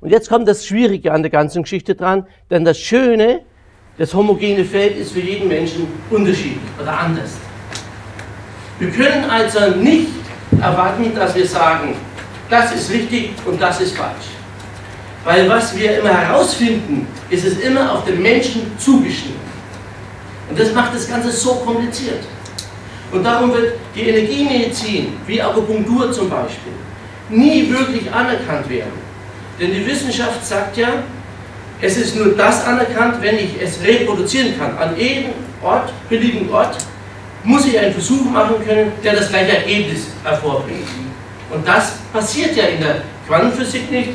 Und jetzt kommt das Schwierige an der ganzen Geschichte dran, denn das Schöne, das homogene Feld ist für jeden Menschen unterschiedlich oder anders. Wir können also nicht erwarten, dass wir sagen, das ist richtig und das ist falsch. Weil was wir immer herausfinden, ist es immer auf den Menschen zugeschnitten. Und das macht das Ganze so kompliziert. Und darum wird die Energiemedizin, wie Akupunktur zum Beispiel, nie wirklich anerkannt werden. Denn die Wissenschaft sagt ja, es ist nur das anerkannt, wenn ich es reproduzieren kann. An jedem Ort, beliebigen Ort, muss ich einen Versuch machen können, der das gleiche Ergebnis hervorbringt. Und das passiert ja in der Quantenphysik nicht,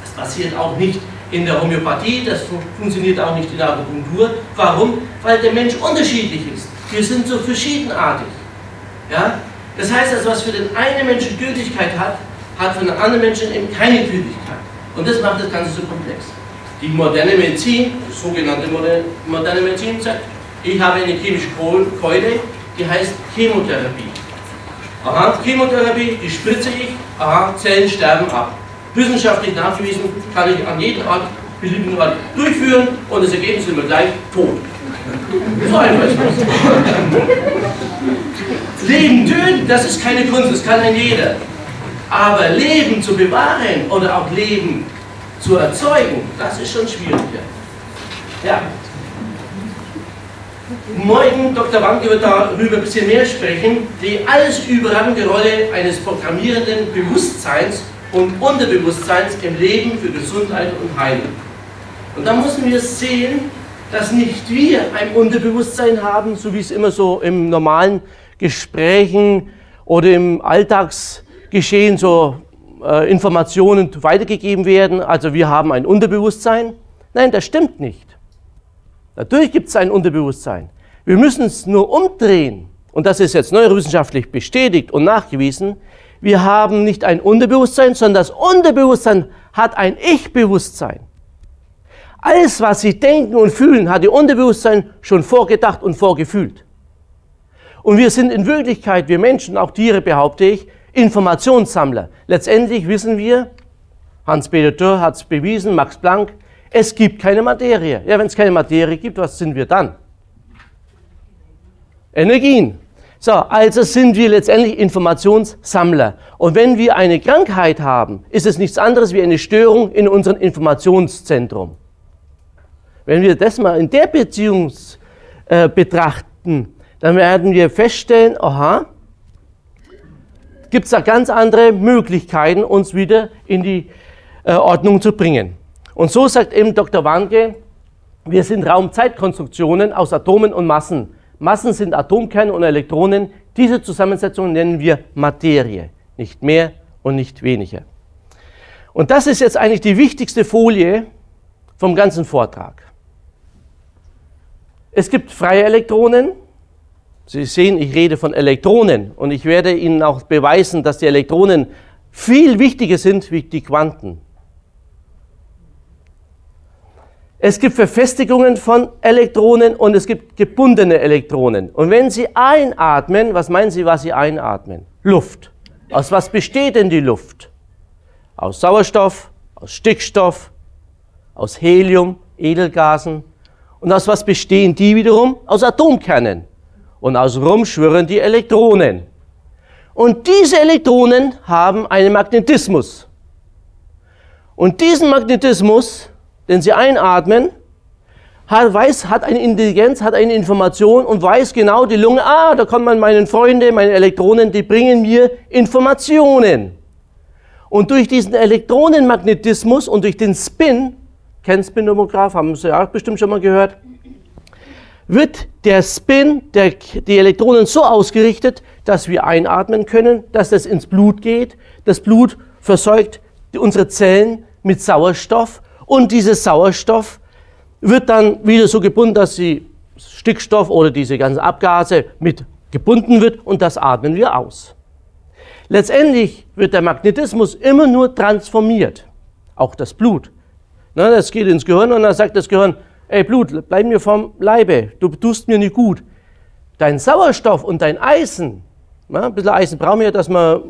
das passiert auch nicht in der Homöopathie, das funktioniert auch nicht in der Akupunktur. Warum? Weil der Mensch unterschiedlich ist. Wir sind so verschiedenartig. Ja? Das heißt, das, was für den einen Menschen Gültigkeit hat, hat für den anderen Menschen eben keine Gültigkeit. Und das macht das Ganze so komplex. Die moderne Medizin, die sogenannte moderne Medizin sagt, ich habe eine chemische Keule, die heißt Chemotherapie. Aha, Chemotherapie, die spritze ich, aha, Zellen sterben ab. Wissenschaftlich nachgewiesen, kann ich an jedem Ort, beliebigen Ort durchführen und das Ergebnis ist immer gleich tot. So einfach ist das. Leben töten, das ist keine Kunst, das kann ein jeder. Aber Leben zu bewahren oder auch Leben zu erzeugen, das ist schon schwieriger. Ja. Morgen, Dr. Warnke wird darüber ein bisschen mehr sprechen, die alles überragende Rolle eines programmierenden Bewusstseins und Unterbewusstseins im Leben für Gesundheit und Heilung. Und da müssen wir sehen, dass nicht wir ein Unterbewusstsein haben, so wie es immer so im normalen Gesprächen oder im Alltagsgeschehen so Informationen weitergegeben werden, also wir haben ein Unterbewusstsein. Nein, das stimmt nicht. Natürlich gibt es ein Unterbewusstsein. Wir müssen es nur umdrehen. Und das ist jetzt neurowissenschaftlich bestätigt und nachgewiesen. Wir haben nicht ein Unterbewusstsein, sondern das Unterbewusstsein hat ein Ich-Bewusstsein. Alles, was Sie denken und fühlen, hat Ihr Unterbewusstsein schon vorgedacht und vorgefühlt. Und wir sind in Wirklichkeit, wir Menschen, auch Tiere, behaupte ich, Informationssammler. Letztendlich wissen wir, Hans-Peter Dürr hat es bewiesen, Max Planck, es gibt keine Materie. Ja, wenn es keine Materie gibt, was sind wir dann? Energien. So, also sind wir letztendlich Informationssammler. Und wenn wir eine Krankheit haben, ist es nichts anderes wie eine Störung in unserem Informationszentrum. Wenn wir das mal in der Beziehung betrachten, dann werden wir feststellen, aha, gibt es da ganz andere Möglichkeiten, uns wieder in die Ordnung zu bringen. Und so sagt eben Dr. Warnke, wir sind Raum-Zeit-Konstruktionen aus Atomen und Massen. Massen sind Atomkerne und Elektronen. Diese Zusammensetzung nennen wir Materie. Nicht mehr und nicht weniger. Und das ist jetzt eigentlich die wichtigste Folie vom ganzen Vortrag. Es gibt freie Elektronen. Sie sehen, ich rede von Elektronen und ich werde Ihnen auch beweisen, dass die Elektronen viel wichtiger sind wie die Quanten. Es gibt Verfestigungen von Elektronen und es gibt gebundene Elektronen. Und wenn Sie einatmen, was meinen Sie, was Sie einatmen? Luft. Aus was besteht denn die Luft? Aus Sauerstoff, aus Stickstoff, aus Helium, Edelgasen. Und aus was bestehen die wiederum? Aus Atomkernen. Und außenrum schwirren die Elektronen. Und diese Elektronen haben einen Magnetismus. Und diesen Magnetismus, den sie einatmen, hat eine Intelligenz, hat eine Information und weiß genau, die Lunge, ah, da kommen meine Freunde, meine Elektronen, die bringen mir Informationen. Und durch diesen Elektronenmagnetismus und durch den Spin, Kernspintomograph, haben Sie ja bestimmt schon mal gehört, wird der Spin, die Elektronen so ausgerichtet, dass wir einatmen können, dass das ins Blut geht. Das Blut versorgt unsere Zellen mit Sauerstoff und dieser Sauerstoff wird dann wieder so gebunden, dass die Stickstoff oder diese ganzen Abgase mit gebunden wird und das atmen wir aus. Letztendlich wird der Magnetismus immer nur transformiert, auch das Blut. Na, das geht ins Gehirn und dann sagt das Gehirn, ey Blut, bleib mir vom Leibe, du tust mir nicht gut. Dein Sauerstoff und dein Eisen Ja, ein bisschen Eisen brauchen wir, dass wir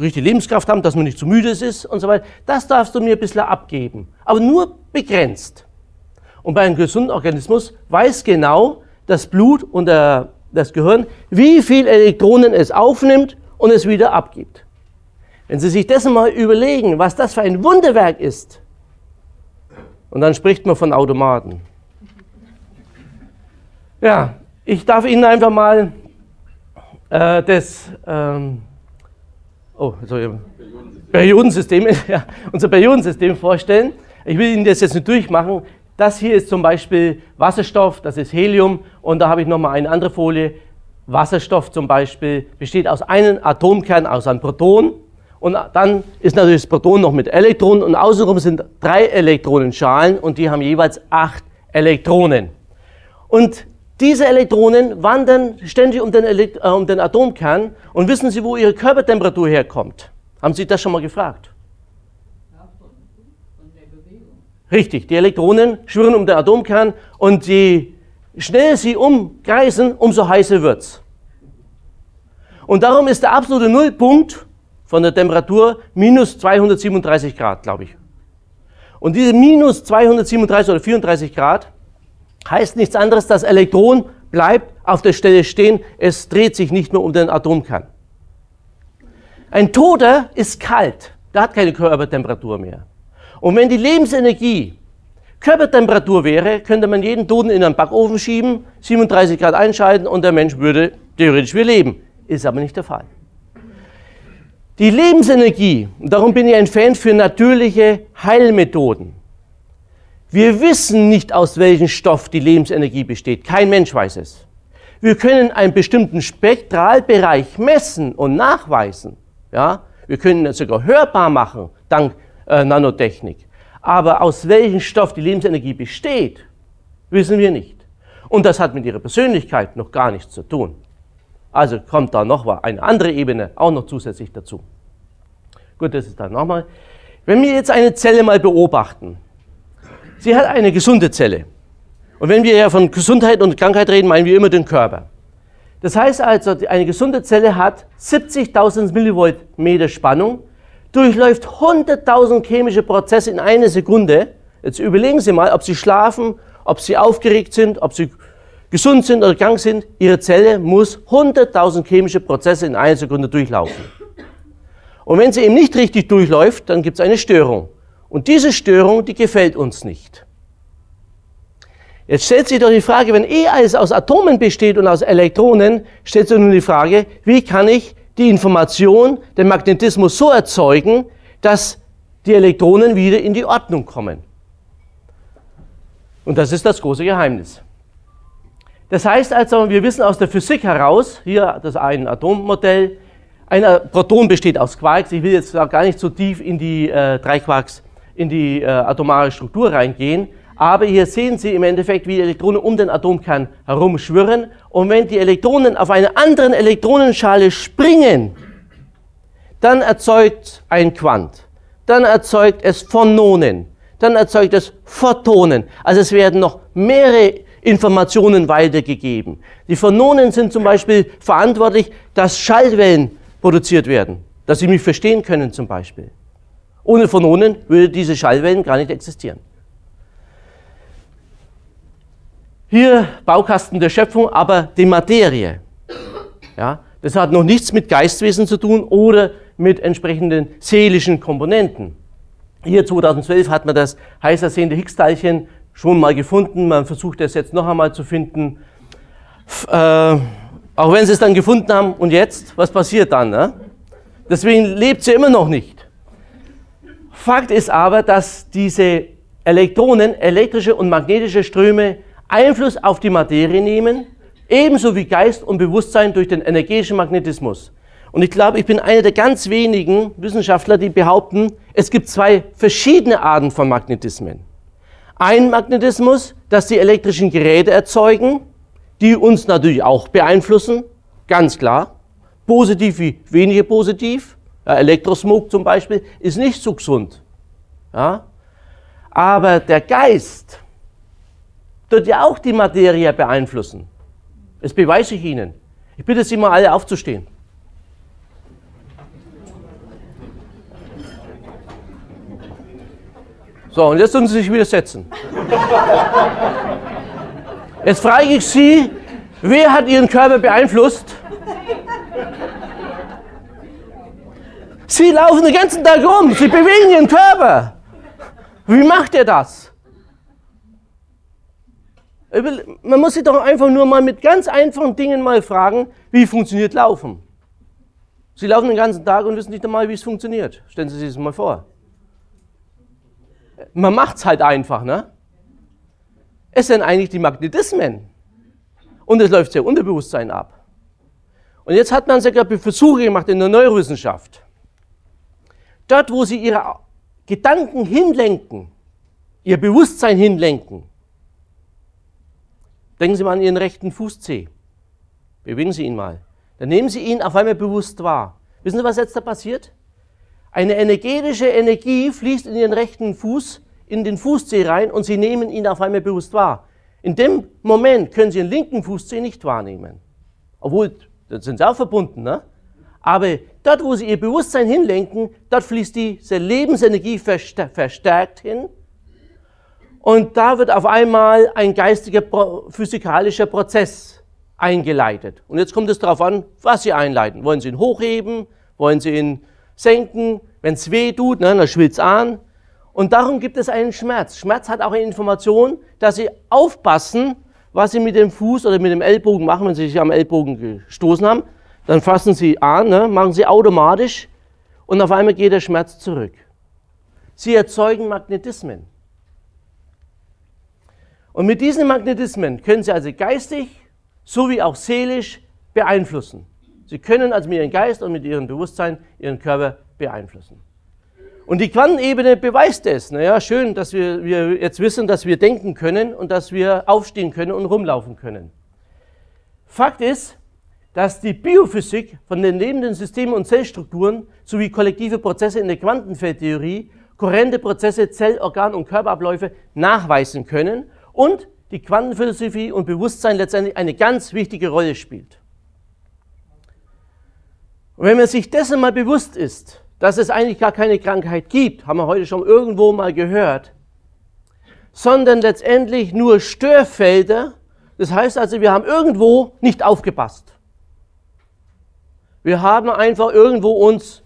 richtige Lebenskraft haben, dass man nicht zu müde ist und so weiter. Das darfst du mir ein bisschen abgeben, aber nur begrenzt. Und bei einem gesunden Organismus weiß genau das Blut und das Gehirn, wie viel Elektronen es aufnimmt und es wieder abgibt. Wenn Sie sich dessen mal überlegen, was das für ein Wunderwerk ist, und dann spricht man von Automaten. Ja, ich darf Ihnen einfach mal Periodensystem, ja, unser Periodensystem vorstellen. Ich will Ihnen das jetzt nicht durchmachen. Das hier ist zum Beispiel Wasserstoff, das ist Helium, und da habe ich nochmal eine andere Folie. Wasserstoff zum Beispiel besteht aus einem Atomkern, aus einem Proton, und dann ist natürlich das Proton noch mit Elektronen, und außenrum sind 3 Elektronenschalen, und die haben jeweils 8 Elektronen. Und diese Elektronen wandern ständig um den Atomkern, und wissen Sie, wo Ihre Körpertemperatur herkommt? Haben Sie das schon mal gefragt? Ja, von der Bewegung. Richtig, die Elektronen schwirren um den Atomkern, und je schneller sie umkreisen, umso heißer wird es. Und darum ist der absolute Nullpunkt von der Temperatur minus 237 Grad, glaube ich. Und diese minus 237 oder 34 Grad heißt nichts anderes, das Elektron bleibt auf der Stelle stehen, es dreht sich nicht mehr um den Atomkern. Ein Toter ist kalt, der hat keine Körpertemperatur mehr. Und wenn die Lebensenergie Körpertemperatur wäre, könnte man jeden Toten in einen Backofen schieben, 37 Grad einschalten, und der Mensch würde theoretisch wieder leben. Ist aber nicht der Fall. Die Lebensenergie, und darum bin ich ein Fan für natürliche Heilmethoden. Wir wissen nicht, aus welchem Stoff die Lebensenergie besteht. Kein Mensch weiß es. Wir können einen bestimmten Spektralbereich messen und nachweisen. Ja? Wir können das sogar hörbar machen, dank Nanotechnik. Aber aus welchem Stoff die Lebensenergie besteht, wissen wir nicht. Und das hat mit ihrer Persönlichkeit noch gar nichts zu tun. Also kommt da noch eine andere Ebene auch noch zusätzlich dazu. Gut, das ist dann nochmal. Wenn wir jetzt eine Zelle mal beobachten, sie hat eine gesunde Zelle. Und wenn wir ja von Gesundheit und Krankheit reden, meinen wir immer den Körper. Das heißt also, eine gesunde Zelle hat 70.000 Millivoltmeter Spannung, durchläuft 100.000 chemische Prozesse in einer Sekunde. Jetzt überlegen Sie mal, ob Sie schlafen, ob Sie aufgeregt sind, ob Sie gesund sind oder krank sind. Ihre Zelle muss 100.000 chemische Prozesse in einer Sekunde durchlaufen. Und wenn sie eben nicht richtig durchläuft, dann gibt es eine Störung. Und diese Störung, die gefällt uns nicht. Jetzt stellt sich doch die Frage, wenn alles aus Atomen besteht und aus Elektronen, stellt sich nun die Frage, wie kann ich die Information, den Magnetismus so erzeugen, dass die Elektronen wieder in die Ordnung kommen. Und das ist das große Geheimnis. Das heißt also, wir wissen aus der Physik heraus, hier das ein Atommodell, ein Proton besteht aus Quarks, ich will jetzt gar nicht so tief in die drei Quarks in die atomare Struktur reingehen, aber hier sehen Sie im Endeffekt, wie die Elektronen um den Atomkern herumschwirren, und wenn die Elektronen auf einer anderen Elektronenschale springen, dann erzeugt ein Quant, dann erzeugt es Phononen, dann erzeugt es Photonen, also es werden noch mehrere Informationen weitergegeben. Die Phononen sind zum Beispiel verantwortlich, dass Schallwellen produziert werden, dass sie mich verstehen können zum Beispiel. Ohne Phononen würde diese Schallwellen gar nicht existieren. Hier Baukasten der Schöpfung, aber die Materie. Ja, das hat noch nichts mit Geistwesen zu tun oder mit entsprechenden seelischen Komponenten. Hier 2012 hat man das heiß ersehnte Higgs-Teilchen schon mal gefunden. Man versucht es jetzt noch einmal zu finden. Auch wenn sie es dann gefunden haben, und jetzt? Was passiert dann? Ne? Deswegen lebt sie immer noch nicht. Fakt ist aber, dass diese Elektronen, elektrische und magnetische Ströme Einfluss auf die Materie nehmen, ebenso wie Geist und Bewusstsein durch den energetischen Magnetismus. Und ich glaube, ich bin einer der ganz wenigen Wissenschaftler, die behaupten, es gibt 2 verschiedene Arten von Magnetismen. Ein Magnetismus, das die elektrischen Geräte erzeugen, die uns natürlich auch beeinflussen, ganz klar. Positiv wie weniger positiv. Ja, Elektrosmog zum Beispiel ist nicht so gesund. Ja? Aber der Geist wird ja auch die Materie beeinflussen. Das beweise ich Ihnen. Ich bitte Sie mal alle aufzustehen. So, und jetzt müssen Sie sich wieder setzen. Jetzt frage ich Sie, wer hat Ihren Körper beeinflusst? Sie laufen den ganzen Tag rum, Sie bewegen Ihren Körper. Wie macht er das? Man muss sich doch einfach nur mal mit ganz einfachen Dingen mal fragen, wie funktioniert Laufen? Sie laufen den ganzen Tag und wissen nicht einmal, wie es funktioniert. Stellen Sie sich das mal vor. Man macht es halt einfach, ne? Es sind eigentlich die Magnetismen. Und es läuft sehr Unterbewusstsein ab. Und jetzt hat man sogar Versuche gemacht in der Neurowissenschaft. Dort, wo Sie Ihre Gedanken hinlenken, Ihr Bewusstsein hinlenken, denken Sie mal an Ihren rechten Fußzeh. Bewegen Sie ihn mal. Dann nehmen Sie ihn auf einmal bewusst wahr. Wissen Sie, was jetzt da passiert? Eine energetische Energie fließt in Ihren rechten Fuß, in den Fußzeh rein und Sie nehmen ihn auf einmal bewusst wahr. In dem Moment können Sie den linken Fußzeh nicht wahrnehmen. Obwohl, da sind Sie auch verbunden, ne? Aber dort, wo Sie Ihr Bewusstsein hinlenken, dort fließt diese Lebensenergie verstärkt hin. Und da wird auf einmal ein geistiger, physikalischer Prozess eingeleitet. Und jetzt kommt es darauf an, was Sie einleiten. Wollen Sie ihn hochheben? Wollen Sie ihn senken? Wenn es weh tut, ne, dann schwillt es an. Und darum gibt es einen Schmerz. Schmerz hat auch eine Information, dass Sie aufpassen, was Sie mit dem Fuß oder mit dem Ellbogen machen. Wenn Sie sich am Ellbogen gestoßen haben, dann fassen Sie an, ne, machen Sie automatisch und auf einmal geht der Schmerz zurück. Sie erzeugen Magnetismen. Und mit diesen Magnetismen können Sie also geistig sowie auch seelisch beeinflussen. Sie können also mit Ihrem Geist und mit Ihrem Bewusstsein Ihren Körper beeinflussen. Und die Quantenebene beweist es. Naja, schön, dass wir jetzt wissen, dass wir denken können und dass wir aufstehen können und rumlaufen können. Fakt ist, dass die Biophysik von den lebenden Systemen und Zellstrukturen sowie kollektive Prozesse in der Quantenfeldtheorie kohärente Prozesse, Zell-, Organ- und Körperabläufe nachweisen können und die Quantenphilosophie und Bewusstsein letztendlich eine ganz wichtige Rolle spielt. Und wenn man sich dessen mal bewusst ist, dass es eigentlich gar keine Krankheit gibt, haben wir heute schon irgendwo mal gehört, sondern letztendlich nur Störfelder, das heißt also, wir haben irgendwo nicht aufgepasst. Wir haben einfach irgendwo uns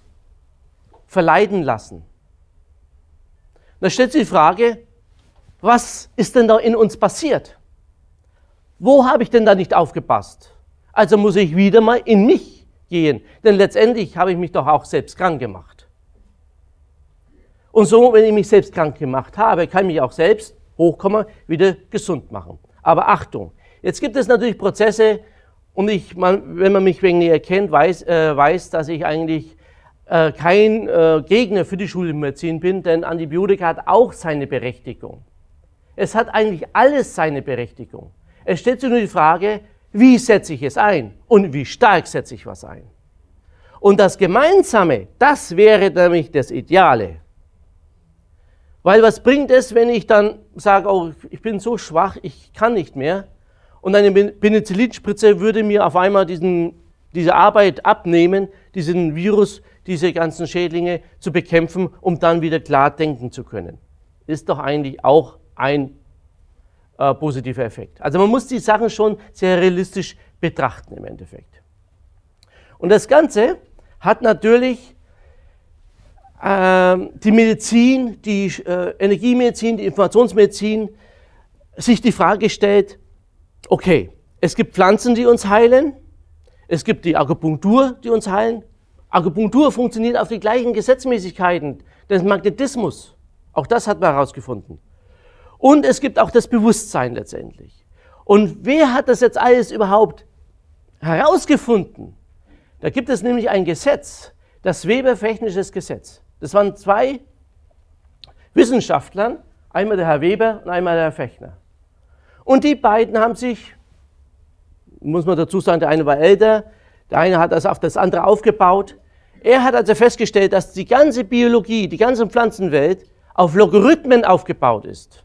verleiten lassen. Da stellt sich die Frage, was ist denn da in uns passiert? Wo habe ich denn da nicht aufgepasst? Also muss ich wieder mal in mich gehen, denn letztendlich habe ich mich doch auch selbst krank gemacht. Und so, wenn ich mich selbst krank gemacht habe, kann ich mich auch selbst, hochkommen, wieder gesund machen. Aber Achtung, jetzt gibt es natürlich Prozesse, und wenn man mich wegen näher kennt, weiß, dass ich eigentlich kein Gegner für die Schulmedizin bin, denn Antibiotika hat auch seine Berechtigung. Es hat eigentlich alles seine Berechtigung. Es stellt sich nur die Frage, wie setze ich es ein und wie stark setze ich was ein. Und das Gemeinsame, das wäre nämlich das Ideale. Weil was bringt es, wenn ich dann sage, oh, ich bin so schwach, ich kann nicht mehr, und eine Penicillinspritze würde mir auf einmal diese Arbeit abnehmen, diesen Virus, diese ganzen Schädlinge zu bekämpfen, um dann wieder klar denken zu können. Ist doch eigentlich auch ein positiver Effekt. Also man muss die Sachen schon sehr realistisch betrachten im Endeffekt. Und das Ganze hat natürlich die Medizin, die Energiemedizin, die Informationsmedizin sich die Frage gestellt, okay, es gibt Pflanzen, die uns heilen, es gibt die Akupunktur, die uns heilen. Akupunktur funktioniert auf die gleichen Gesetzmäßigkeiten des Magnetismus. Auch das hat man herausgefunden. Und es gibt auch das Bewusstsein letztendlich. Und wer hat das jetzt alles überhaupt herausgefunden? Da gibt es nämlich ein Gesetz, das Weber-Fechnersches Gesetz. Das waren zwei Wissenschaftler, einmal der Herr Weber und einmal der Herr Fechner. Und die beiden haben sich, muss man dazu sagen, der eine war älter, der eine hat also auf das andere aufgebaut. Er hat also festgestellt, dass die ganze Biologie, die ganze Pflanzenwelt auf Logarithmen aufgebaut ist.